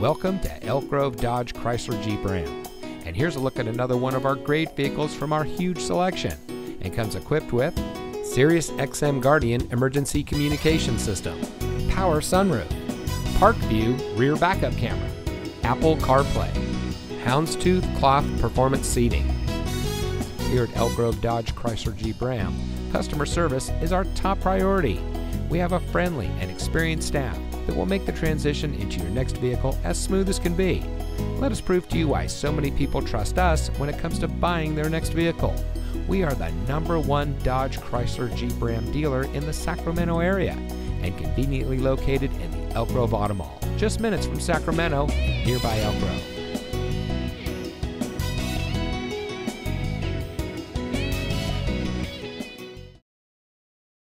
Welcome to Elk Grove Dodge Chrysler Jeep Ram. And here's a look at another one of our great vehicles from our huge selection. It comes equipped with Sirius XM Guardian Emergency Communication System, power sunroof, Parkview rear backup camera, Apple CarPlay, Houndstooth cloth performance seating. Here at Elk Grove Dodge Chrysler Jeep Ram, customer service is our top priority. We have a friendly and experienced staff that will make the transition into your next vehicle as smooth as can be. Let us prove to you why so many people trust us when it comes to buying their next vehicle. We are the #1 Dodge Chrysler Jeep Ram dealer in the Sacramento area and conveniently located in the Elk Grove Auto Mall, just minutes from Sacramento, nearby Elk Grove.